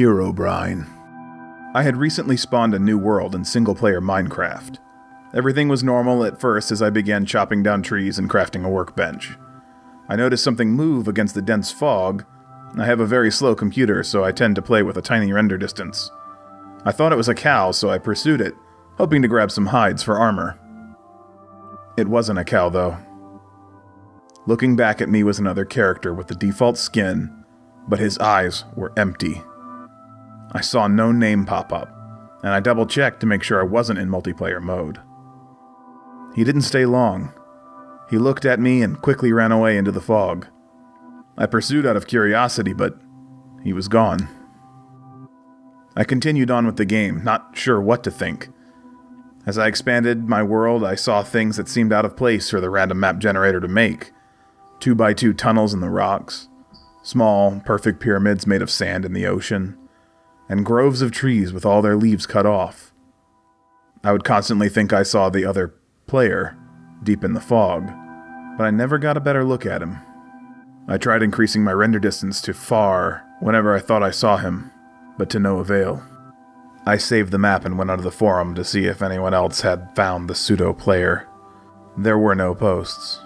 Herobrine. I had recently spawned a new world in single-player Minecraft. Everything was normal at first as I began chopping down trees and crafting a workbench. I noticed something move against the dense fog. I have a very slow computer, so I tend to play with a tiny render distance. I thought it was a cow, so I pursued it, hoping to grab some hides for armor. It wasn't a cow, though. Looking back at me was another character with the default skin, but his eyes were empty. I saw no name pop up, and I double-checked to make sure I wasn't in multiplayer mode. He didn't stay long. He looked at me and quickly ran away into the fog. I pursued out of curiosity, but he was gone. I continued on with the game, not sure what to think. As I expanded my world, I saw things that seemed out of place for the random map generator to make. 2x2 tunnels in the rocks, small, perfect pyramids made of sand in the ocean, and groves of trees with all their leaves cut off. I would constantly think I saw the other player deep in the fog, but I never got a better look at him. I tried increasing my render distance to far whenever I thought I saw him, but to no avail. I saved the map and went onto the forum to see if anyone else had found the pseudo-player. There were no posts.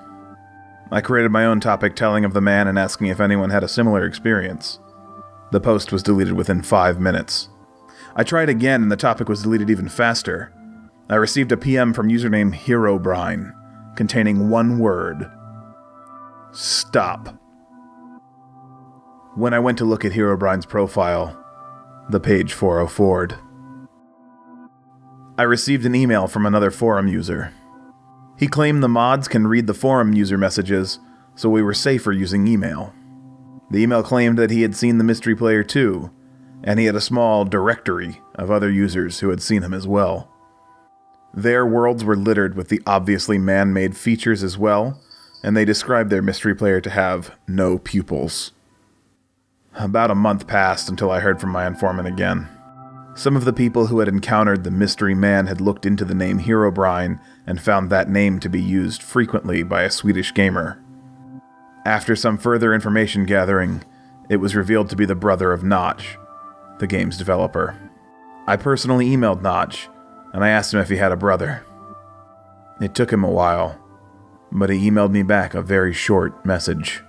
I created my own topic telling of the man and asking if anyone had a similar experience. The post was deleted within 5 minutes. I tried again and the topic was deleted even faster. I received a PM from username Herobrine, containing one word. Stop. When I went to look at Herobrine's profile, the page 404'd. I received an email from another forum user. He claimed the mods can read the forum user messages, so we were safer using email. The email claimed that he had seen the mystery player too, and he had a small directory of other users who had seen him as well. Their worlds were littered with the obviously man-made features as well, and they described their mystery player to have no pupils. About a month passed until I heard from my informant again. Some of the people who had encountered the mystery man had looked into the name Herobrine and found that name to be used frequently by a Swedish gamer. After some further information gathering, it was revealed to be the brother of Notch, the game's developer. I personally emailed Notch, and I asked him if he had a brother. It took him a while, but he emailed me back a very short message.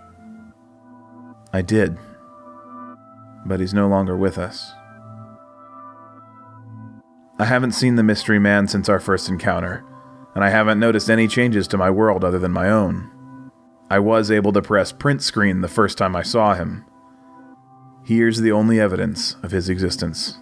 I did, but he's no longer with us. I haven't seen the mystery man since our first encounter, and I haven't noticed any changes to my world other than my own. I was able to press print screen the first time I saw him. Here's the only evidence of his existence.